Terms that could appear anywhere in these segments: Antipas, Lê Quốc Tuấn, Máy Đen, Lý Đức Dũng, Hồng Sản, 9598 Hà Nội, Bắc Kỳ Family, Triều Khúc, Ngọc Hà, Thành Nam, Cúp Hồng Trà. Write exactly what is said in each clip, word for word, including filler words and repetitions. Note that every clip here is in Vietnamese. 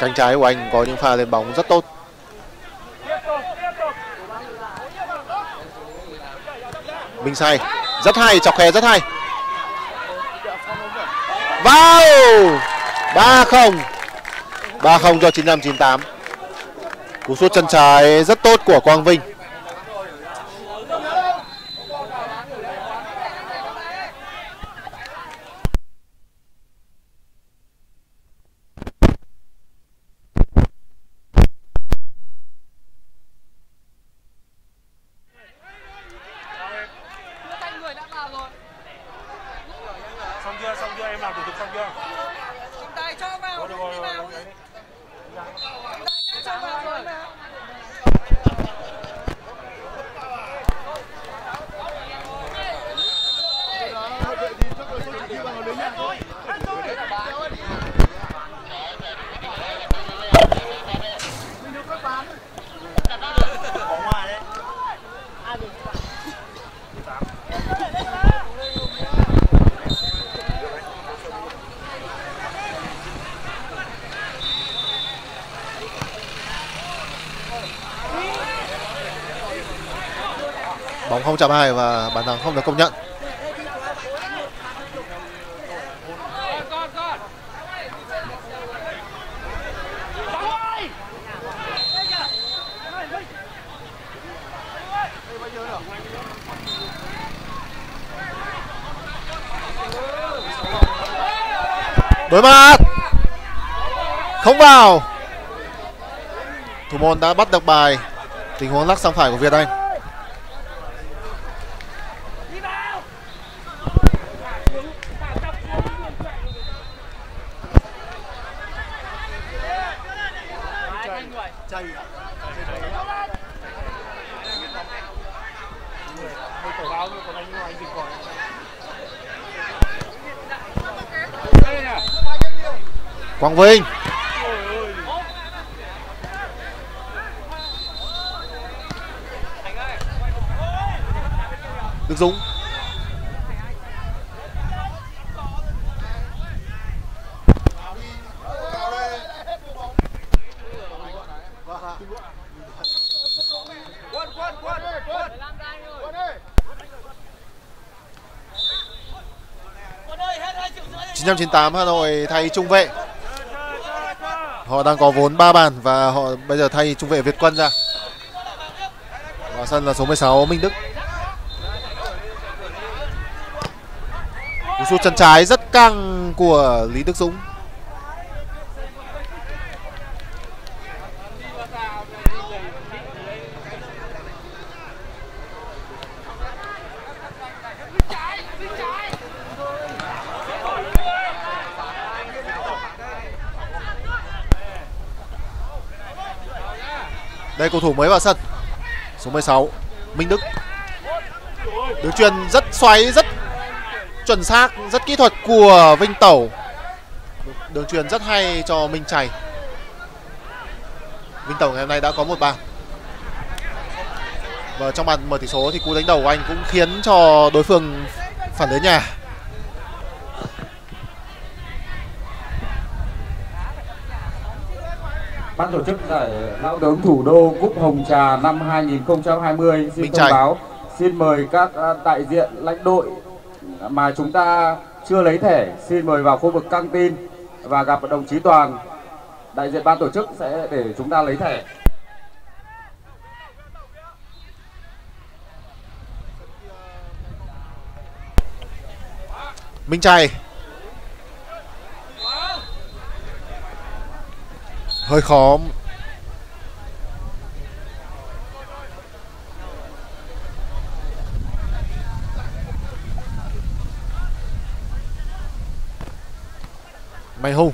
Cánh trái của anh có những pha lên bóng rất tốt. Minh Sai rất hay, chọc khe rất hay. Vào! ba không. ba không cho chín năm chín tám. Cú sút chân trái rất tốt của Quang Vinh. Bóng không chạm hai và bàn thắng không được công nhận. Đối mặt không vào. Thủ môn đã bắt được bài. Tình huống lắc sang phải của Việt Anh. Quang Vinh. Đức Dũng. chín năm chín tám Hà Nội thay trung vệ. Họ đang có vốn ba bàn và họ bây giờ thay trung vệ Việt Quân ra. Vào sân là số mười sáu Minh Đức. Cú sút chân trái rất căng của Lý Đức Dũng. Đây cầu thủ mới vào sân. Số mười sáu, Minh Đức. Đường chuyền rất xoáy, rất chuẩn xác, rất kỹ thuật của Vinh Tẩu. Đường chuyền rất hay cho Minh Chày. Vinh Tẩu ngày hôm nay đã có một bàn. Và trong bàn mở tỷ số thì cú đánh đầu của anh cũng khiến cho đối phương phản lưới nhà. Ban tổ chức giải lao động thủ đô Cúp Hồng Trà năm hai nghìn không trăm hai mươi xin thông báo, xin mời các đại diện lãnh đội mà chúng ta chưa lấy thẻ xin mời vào khu vực căng tin và gặp đồng chí Toàn, đại diện ban tổ chức sẽ để chúng ta lấy thẻ. Minh Chày hơi khó. Mày Hùng.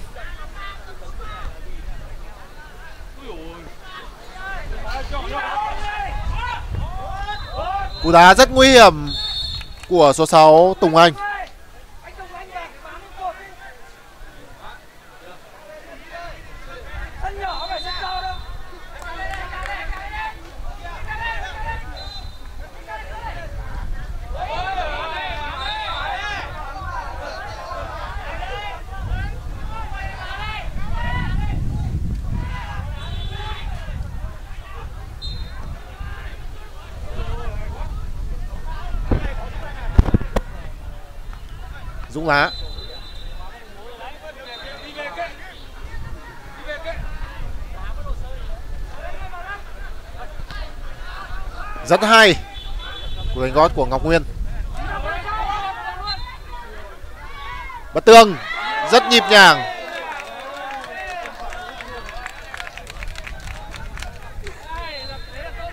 Cú đá rất nguy hiểm của số sáu Tùng Anh. Dũng Lá. Dẫn hay của đánh gót của Ngọc Nguyên. Bật tường rất nhịp nhàng.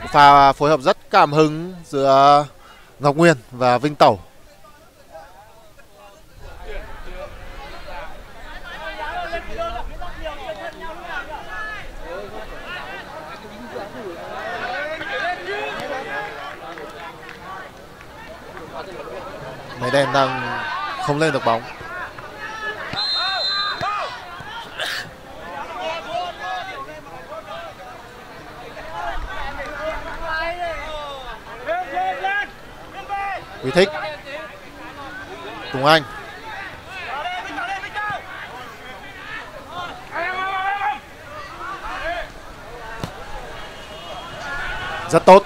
Pha phối hợp rất cảm hứng giữa Ngọc Nguyên và Vinh Tẩu. Máy Đen đang không lên được bóng. Quý Thích, Tùng Anh. Rất tốt.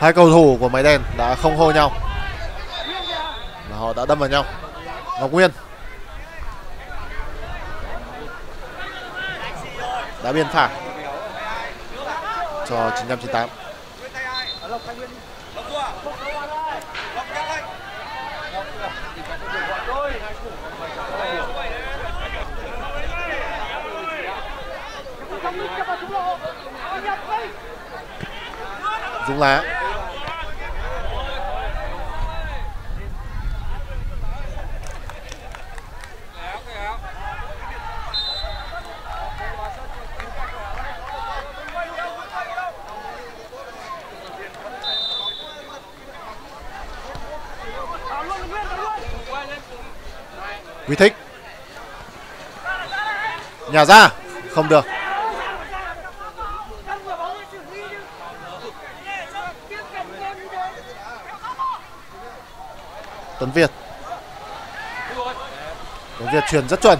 Hai cầu thủ của Máy Đen đã không hô nhau mà họ đã đâm vào nhau. Ngọc Nguyên đã biên phải cho chín năm chín tám. Dũng Lá. Quý Thích nhà ra không được. Tuấn Việt Tuấn Việt chuyền rất chuẩn.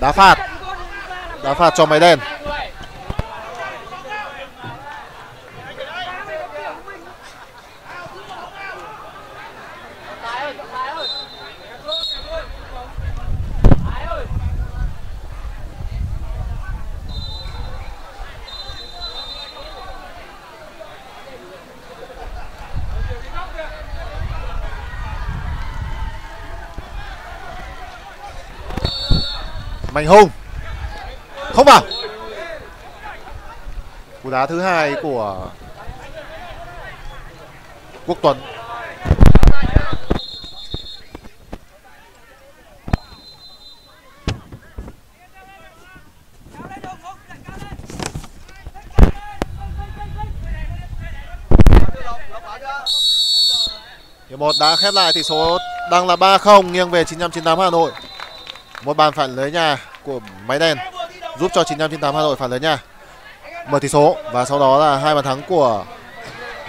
Đá phạt Đá phạt cho Máy Đen. Mạnh Hùng không vào. Cú đá thứ hai của Quốc Tuấn. Hiệp một đã khép lại tỷ số đang là ba không nghiêng về chín năm chín tám Hà Nội. Một bàn phản lưới nhà của Máy Đen giúp cho chín năm chín tám Hà Nội phản lưới nhà mở tỷ số, và sau đó là hai bàn thắng của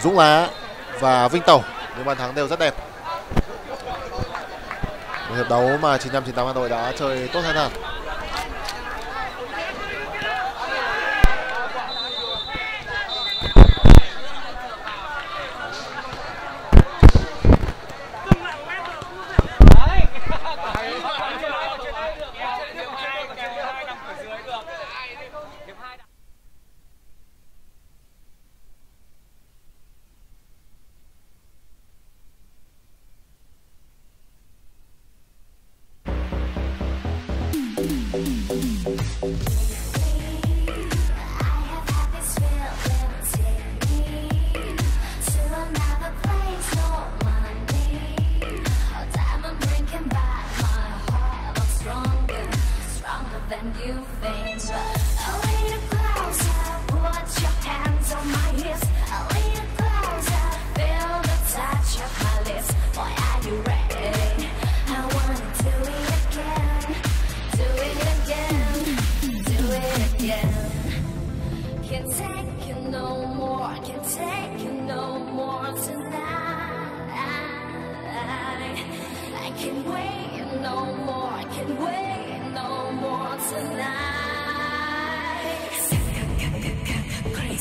Dũng Lá và Vinh Tẩu, những bàn thắng đều rất đẹp. Một hiệp đấu mà chín năm chín tám Hà Nội đã chơi tốt hơn hẳn.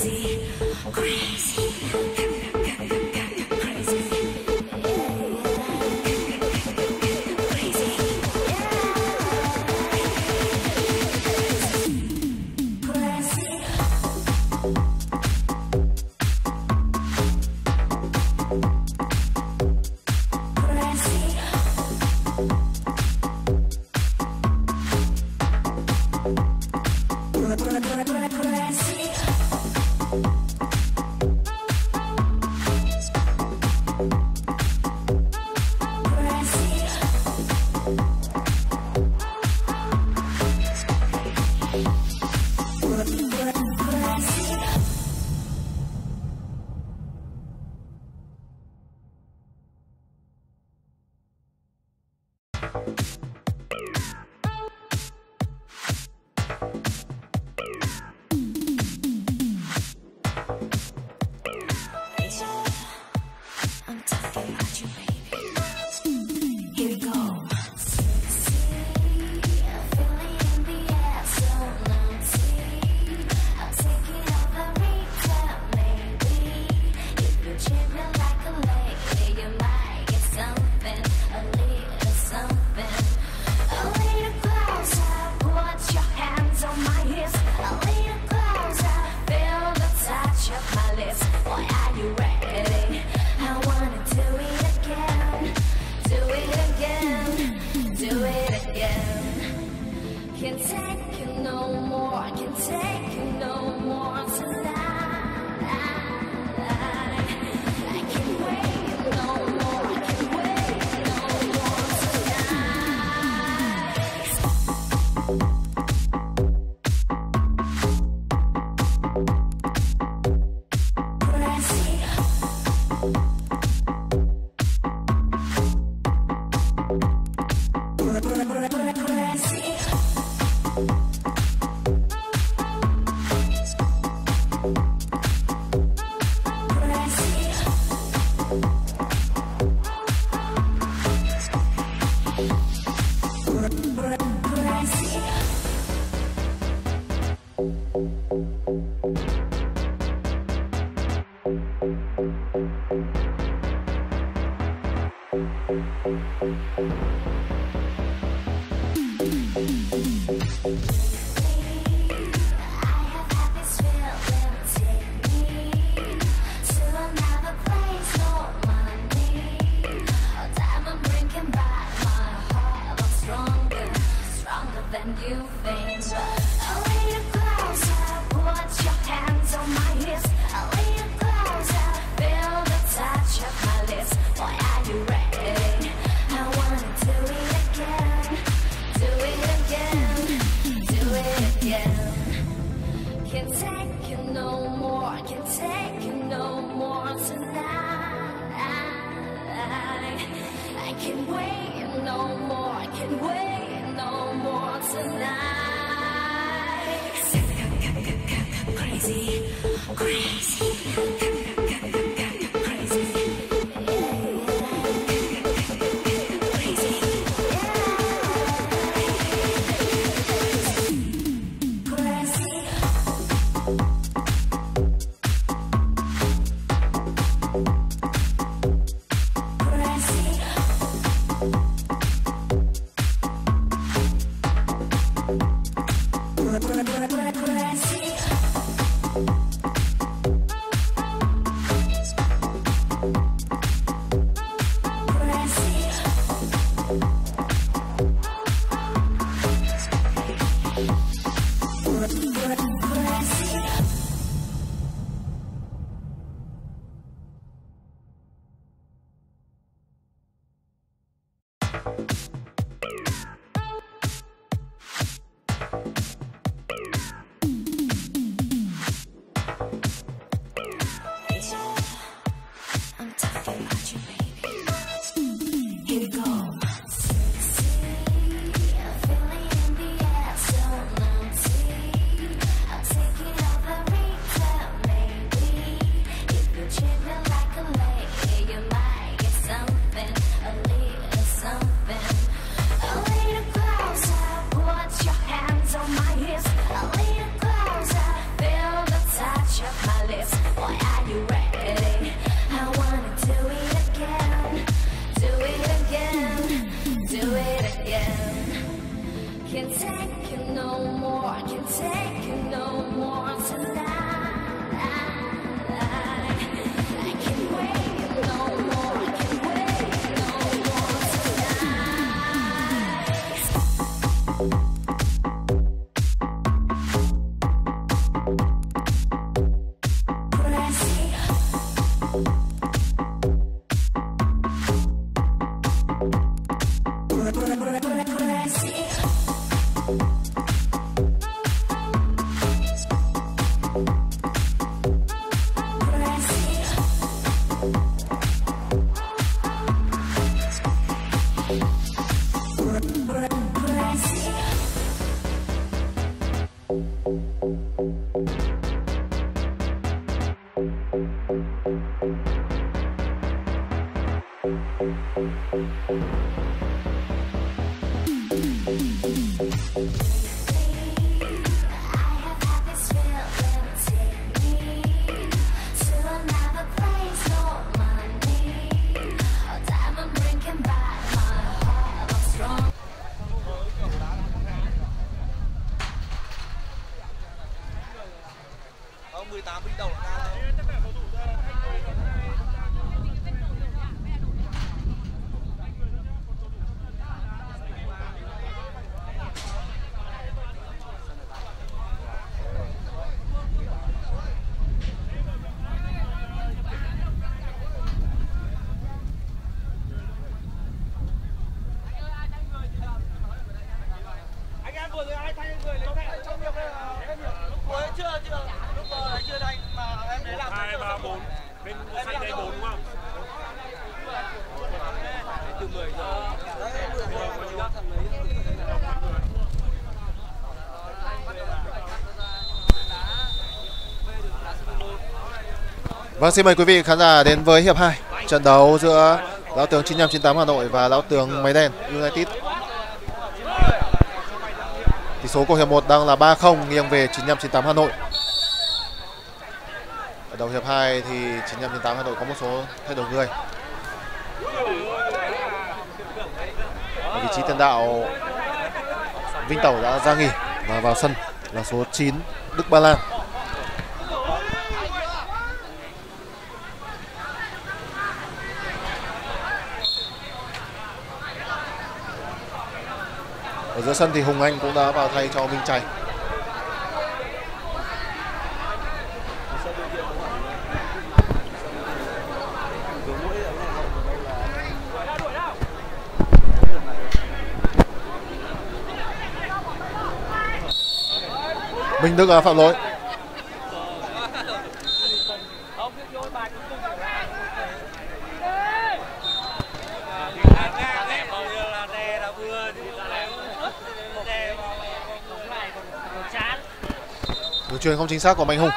Crazy, crazy. Vâng, xin mời quý vị khán giả đến với hiệp hai, trận đấu giữa lão tướng chín năm chín tám Hà Nội và lão tướng Máy Đen United. Tỷ số của hiệp một đang là ba không nghiêng về chín năm chín tám Hà Nội. Ở đầu hiệp hai thì chín năm chín tám Hà Nội có một số thay đổi người. vị trí tiền đạo Vinh Tẩu đã ra nghỉ và vào sân là số chín Đức Ba Lan. Ở giữa sân thì Hùng Anh cũng đã vào thay cho Minh Trạch. Minh Đức phạm lỗi. Đường truyền không chính xác của Mạnh Hùng.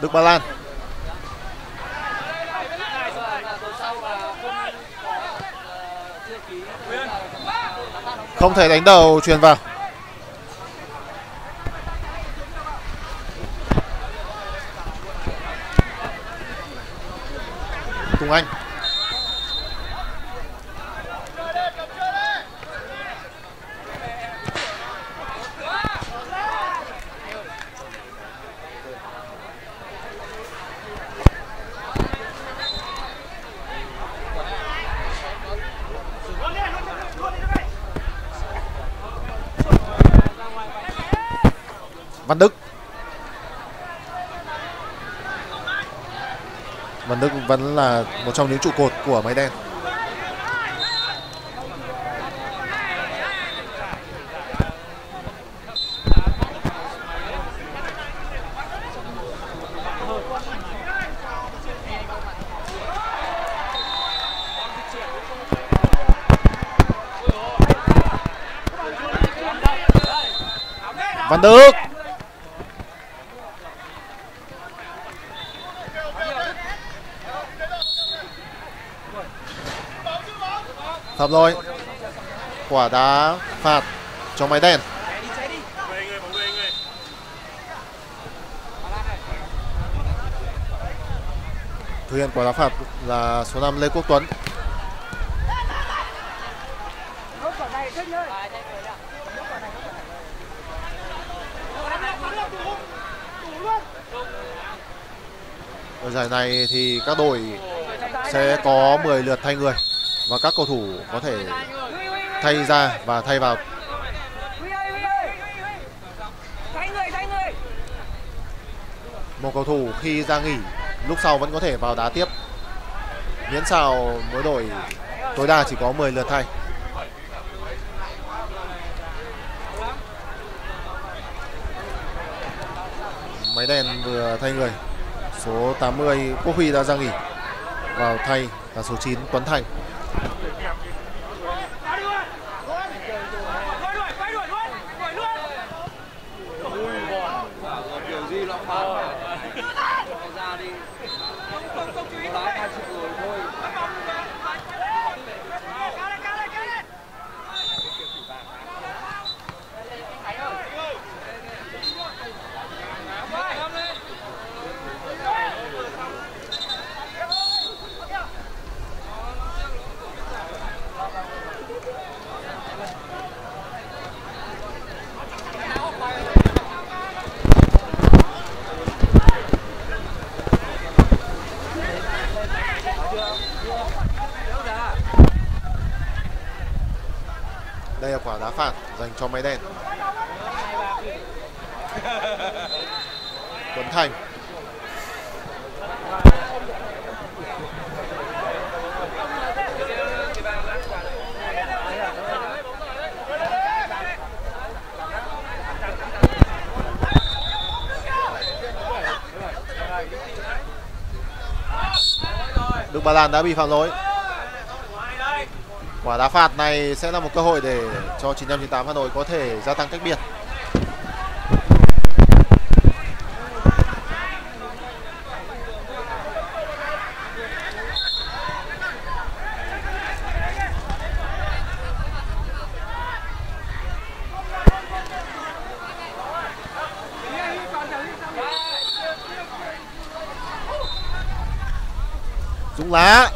Đức Ba Lan. Không thể đánh đầu, truyền vào. Tùng Anh. Văn Đức. Văn Đức vẫn là một trong những trụ cột của Máy Đen. Văn Đức. Phạm lỗi, quả đá phạt cho Máy Đen. Thực hiện quả đá phạt là số năm Lê Quốc Tuấn. Ở giải này thì các đội sẽ có mười lượt thay người và các cầu thủ có thể thay ra và thay vào. Một cầu thủ khi ra nghỉ lúc sau vẫn có thể vào đá tiếp, miễn sao mỗi đội tối đa chỉ có mười lượt thay. Máy Đen vừa thay người, số tám mươi Quốc Huy đã ra nghỉ, vào thay là số chín Tuấn Thành. Đây là quả đá phạt dành cho Máy Đen. Tuấn Thành. Đức Ba Lan đã bị phạm lỗi. Quả đá phạt này sẽ là một cơ hội để cho chín năm chín tám Hà Nội có thể gia tăng cách biệt. Dũng Lá.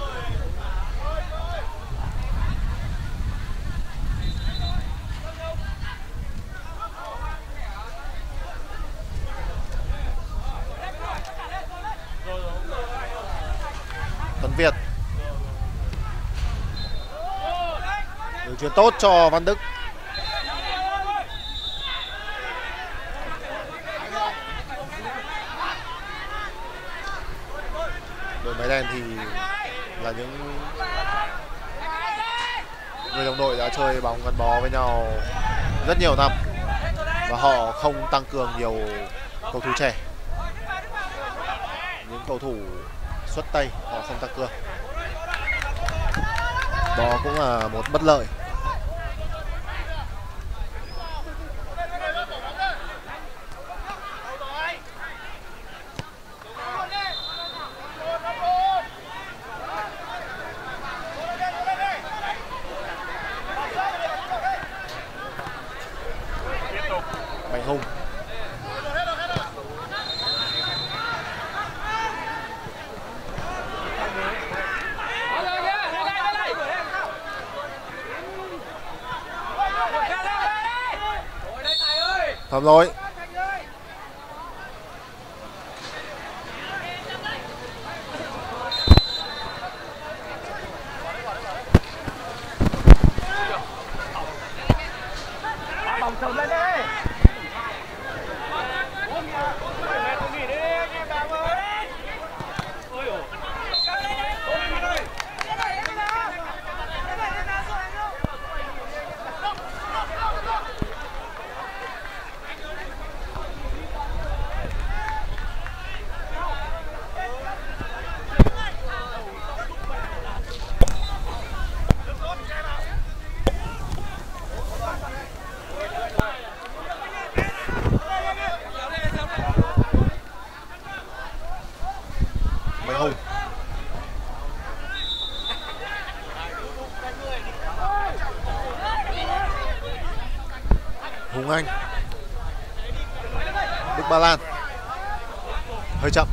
Đường chuyền tốt cho Văn Đức. Đội Máy Đen thì là những người đồng đội đã chơi bóng gắn bó với nhau rất nhiều năm và họ không tăng cường nhiều cầu thủ trẻ. Những cầu thủ xuất tay họ không tăng cường, đó cũng là một bất lợi. Mạnh Hùng phạm lỗi. Anh Đức Ba Lan hơi chậm.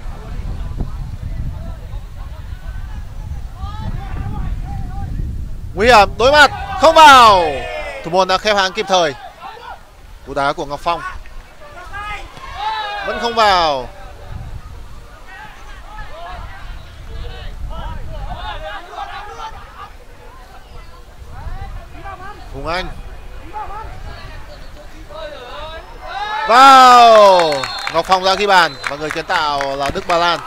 Nguy hiểm, đối mặt không vào. Thủ môn đã khép hàng kịp thời. Cú đá của Ngọc Phong vẫn không vào. Hùng Anh vào. Ngọc Phong ra ghi bàn và người kiến tạo là Đức Ba Lan.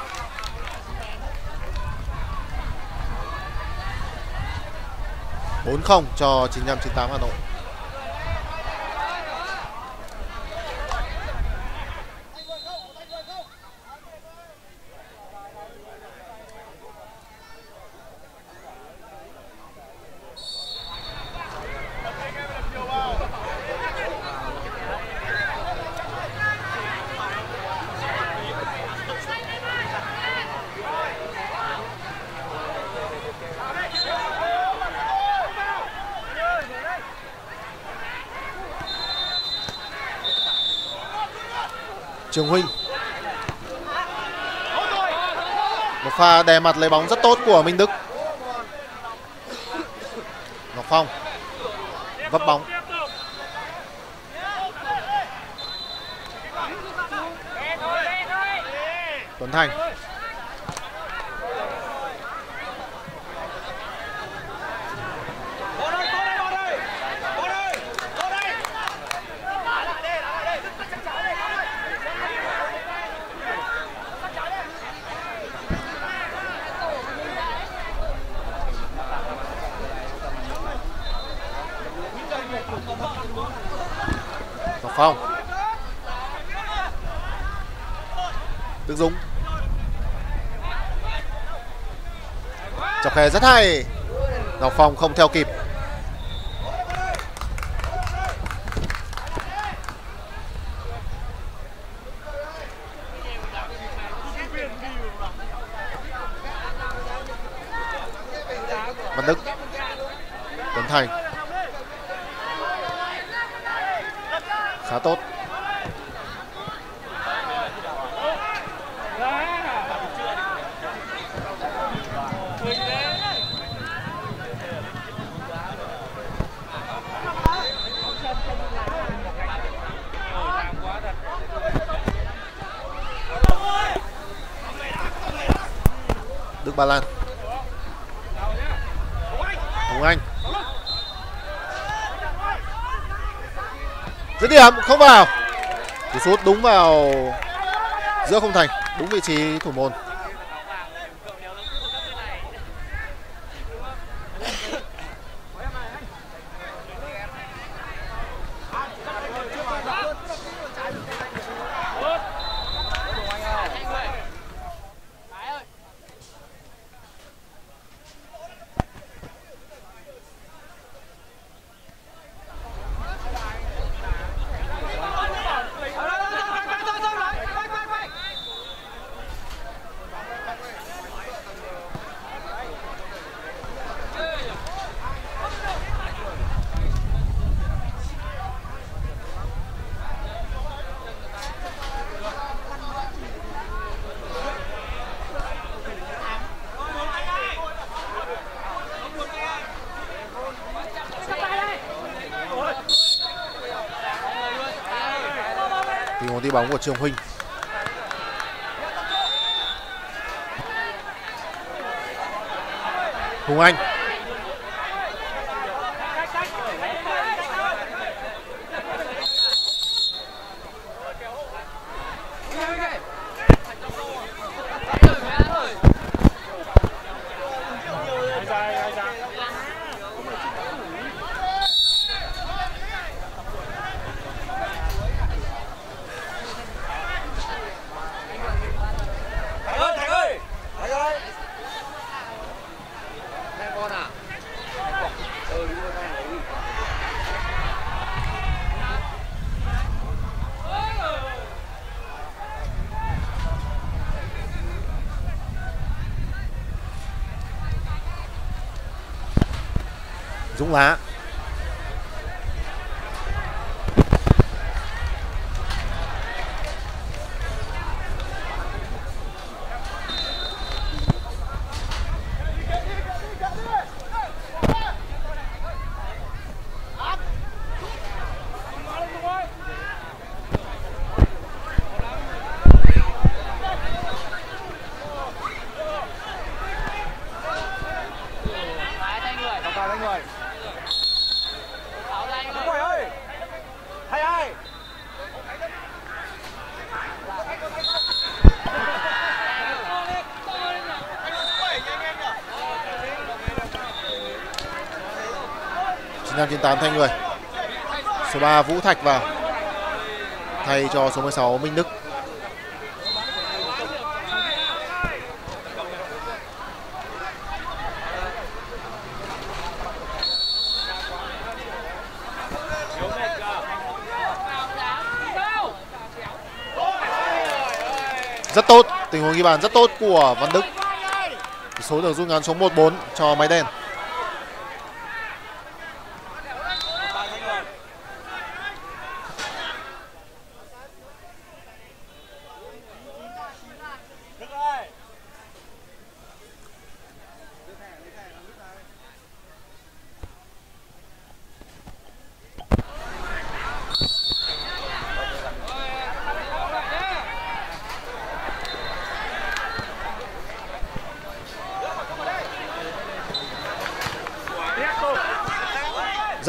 bốn không cho chín năm chín tám Hà Nội. Trường Huynh. Một pha đè mặt lấy bóng rất tốt của Minh Đức. Ngọc Phong vấp bóng. Tuấn Thành. Phong Đức Dũng chọc khe rất hay. Ngọc Phong không theo kịp. Văn Đức, Tuấn Thành khá tốt. Đức Ba Lan, Hùng Anh Dứt điểm không vào. Cú sút đúng vào giữa khung thành, đúng vị trí thủ môn. Đi bóng của Trường Huynh. Hùng Anh. Dũng Lá. chín tám thay người. Số ba Vũ Thạch vào thay cho số mười sáu Minh Đức. Rất tốt, tình huống ghi bàn rất tốt của Văn Đức. Số được rút ngắn xuống một bốn cho Máy Đen.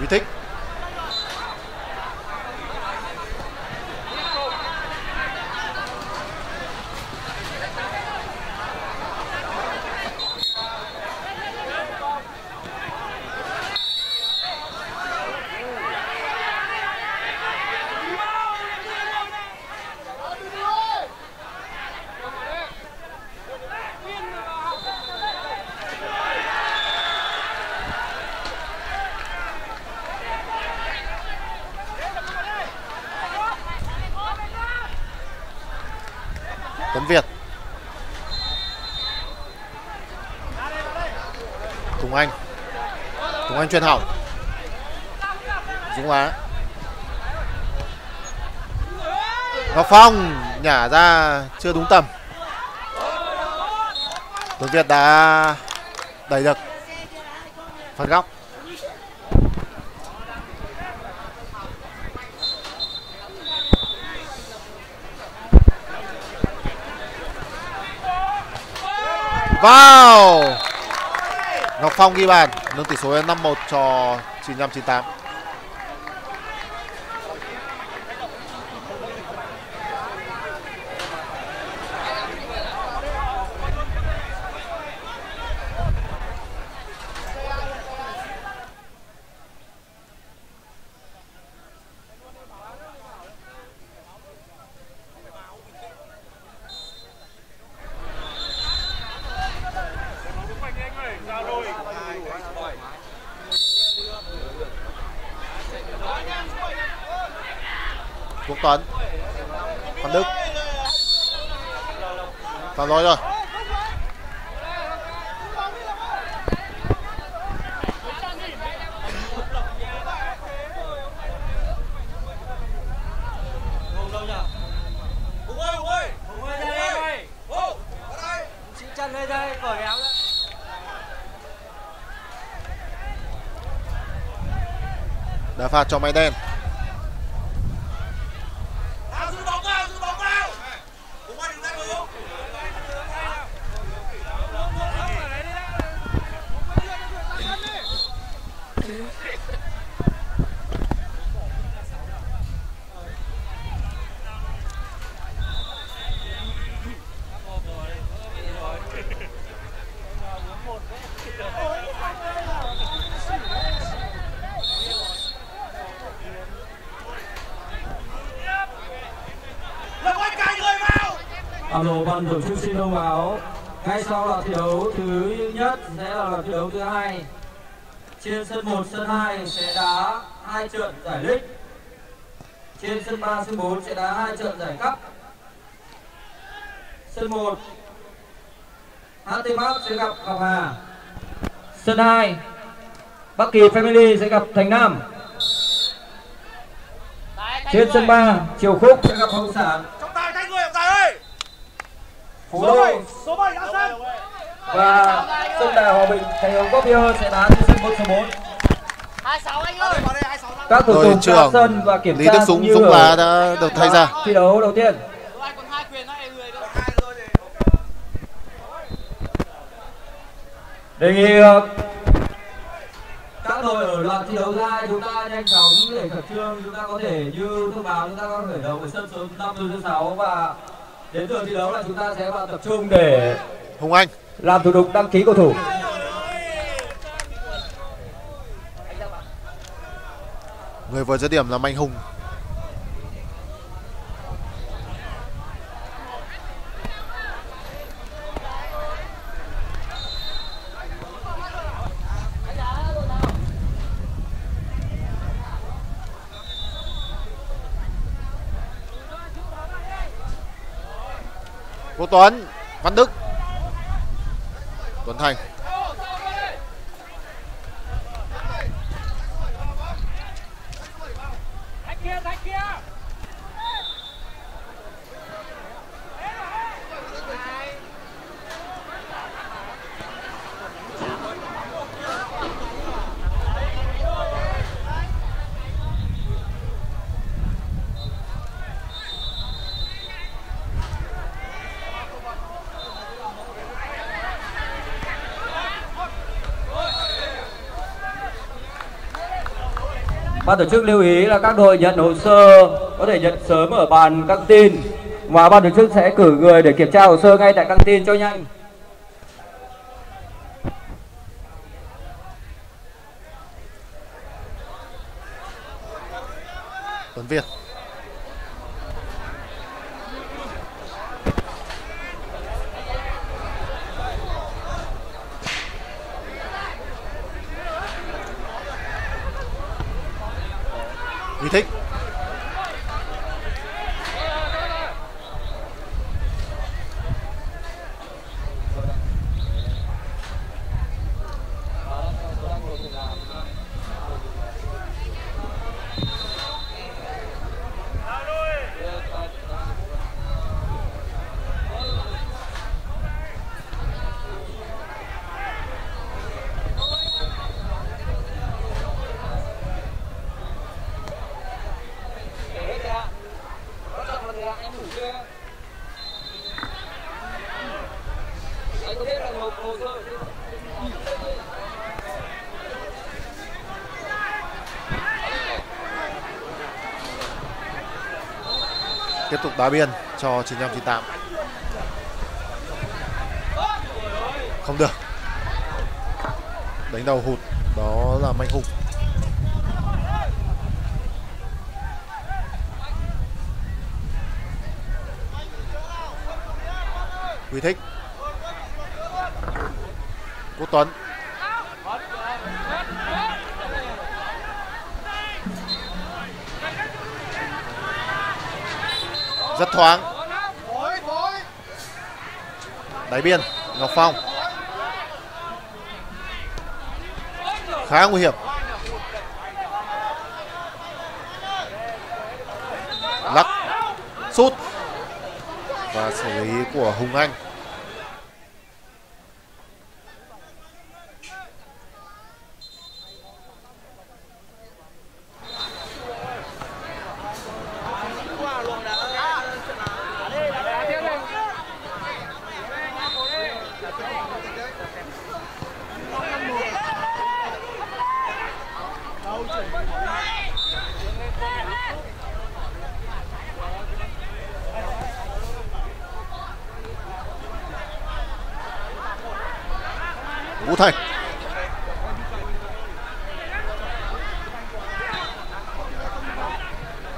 Duy Thích. Anh truyền hỏng Dũng Á. Ngọc Phong nhả ra chưa đúng tầm. Tuấn Việt đã đẩy được phần góc. Vào, Ngọc Phong ghi bàn, nâng tỷ số lên năm một cho chín năm chín tám. Quốc Tuấn, Văn Đức, phạm lỗi rồi. Đá phạt cho Máy Đen. Alo, ban tổ chức xin thông báo ngay sau là thi đấu thứ nhất sẽ là thi đấu thứ hai. Trên sân một, sân hai sẽ đá hai trận giải League. Trên sân ba, sân bốn sẽ đá hai trận giải Cup. Sân một, Antipas sẽ gặp Ngọc Hà. Sân hai, Bắc Kỳ Family sẽ gặp Thành Nam. Trên sân ba, Triều Khúc sẽ gặp Hồng Sản. Phú Đô và sân Đài Hòa Bình, Thành Hồng Cốc Bia sẽ đá trên sân bốn số bốn. Các thủ tục ra sân và kiểm Lý tra Dũng, như Dũng ở đã được thay ra thi đấu đầu tiên. Đề nghị các đội ở loạt thi đấu ra chúng ta nhanh chóng để khẩn trương, chúng ta có thể như thông báo chúng ta có thể đấu với sân số năm, sân số sáu và đến giờ thi đấu là chúng ta sẽ vào tập trung để Hùng Anh làm thủ tục đăng ký cầu thủ. Người vừa dứt điểm là Mạnh Hùng. Quốc Tuấn, Văn Đức, Tuấn Thành. Ban tổ chức lưu ý là các đội nhận hồ sơ có thể nhận sớm ở bàn căng tin và ban tổ chức sẽ cử người để kiểm tra hồ sơ ngay tại căng tin cho nhanh. Tuấn Việt, Huy Thích, tiếp tục đá biên cho chín năm chín tám. Không được. Đánh đầu hụt, đó là Mạnh Hùng. Quy Thích, Quốc Tuấn, rất thoáng, đáy biên Ngọc Phong, khá nguy hiểm, lắc sút và xử lý của Hùng Anh. Vũ Thành,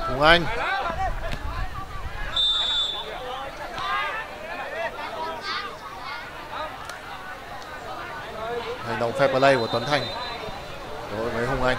Hùng Anh, hành động fair play của Tuấn Thành đối với Hùng Anh.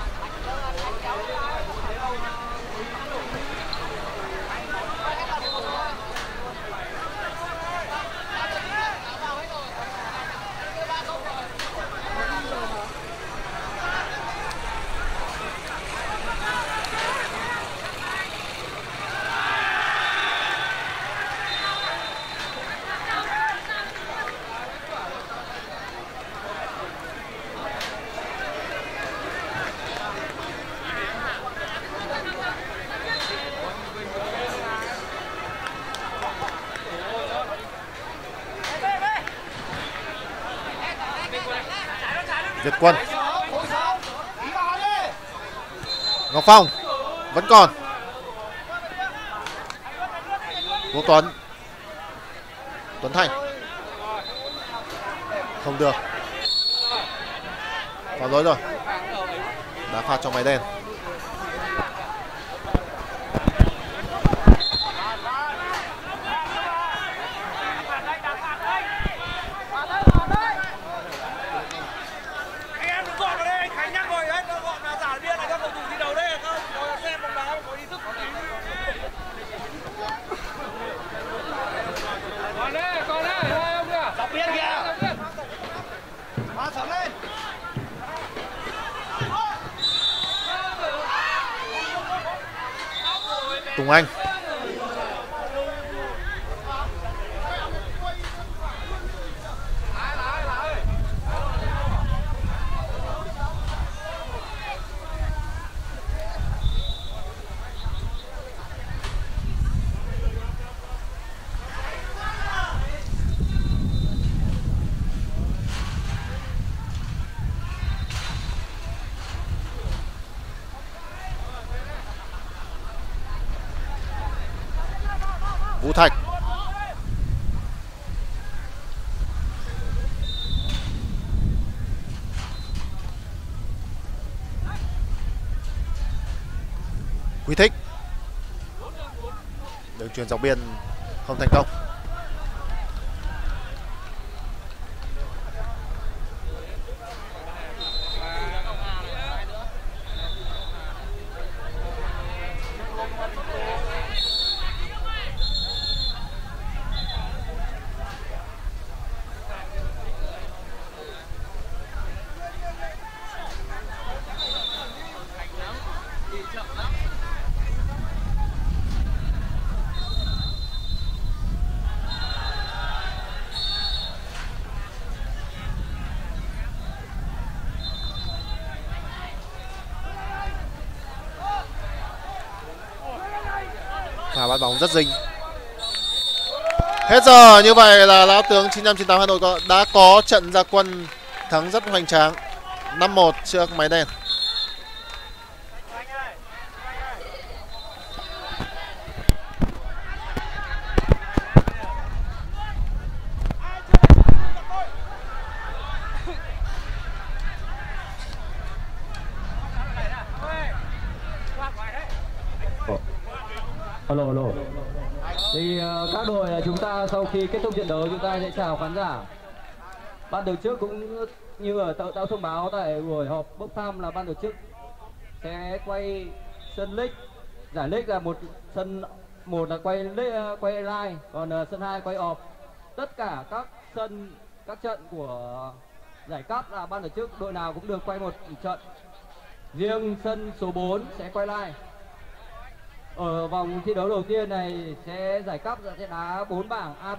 Việt Quân, Ngọc Phong vẫn còn, Vũ Tuấn, Tuấn Thành, không được, vào lối rồi, đá phạt cho Máy Đen. Tùng Anh, Vũ Thạch, Quý Thích, đường chuyền dọc biên không thành công. Và bắt bóng rất dinh. Hết giờ, như vậy là lão tướng chín năm chín tám Hà Nội đã có trận ra quân thắng rất hoành tráng năm một trước Máy Đen. Alo, alo. Thì uh, các đội là chúng ta sau khi kết thúc trận đấu chúng ta sẽ chào khán giả. Ban tổ chức cũng như ở tạo thông báo tại buổi họp bốc thăm là ban tổ chức sẽ quay sân league, giải league là một sân một là quay league, quay live, còn uh, sân hai quay off. Tất cả các sân các trận của giải cấp là ban tổ chức đội nào cũng được quay một trận. Riêng sân số bốn sẽ quay live. Ở vòng thi đấu đầu tiên này sẽ giải cấp sẽ đá bốn bảng A.